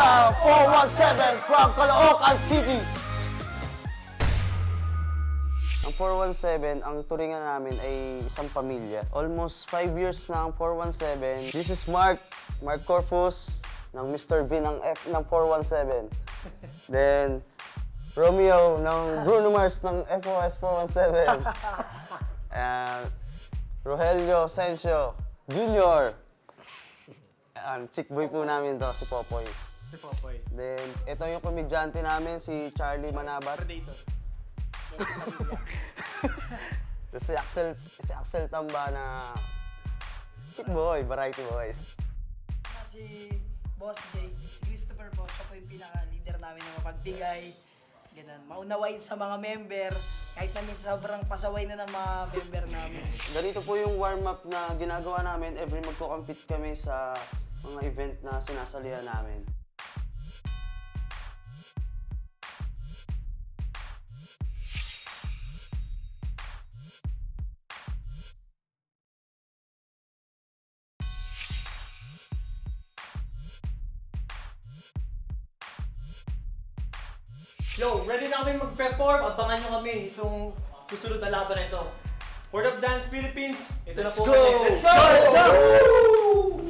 Area 417 from Caloocan City. Ang 417, ang turingan namin ay isang pamilya. Almost 5 years na ang 417. This is Mark Corfus ng Mr. V ng F ng 417. Then, Romeo ng Bruno Mars ng FOS 417. Rogelio Sencio Jr. Chickboy po namin to, si Popoy. Si Popoy. Then, ito yung komedyante namin, si Charlie Manabat. Predator. si Axel Tamba na chickboy, variety boys. Si Boss Jay, si Christopher Poto, siya po yung pinaka-leader namin na mapagbigay. Yes. Ganun, maunawain sa mga member, kahit namin sobrang pasaway na ng mga member namin. Ganito po yung warm-up na ginagawa namin every magko-compete kami sa mga event na sinasalihan namin. Yo, ready na kami mag-perform. Abangan nyo kami isang susunod na laban na ito. World of Dance Philippines, ito na po kami. Let's go! Let's go!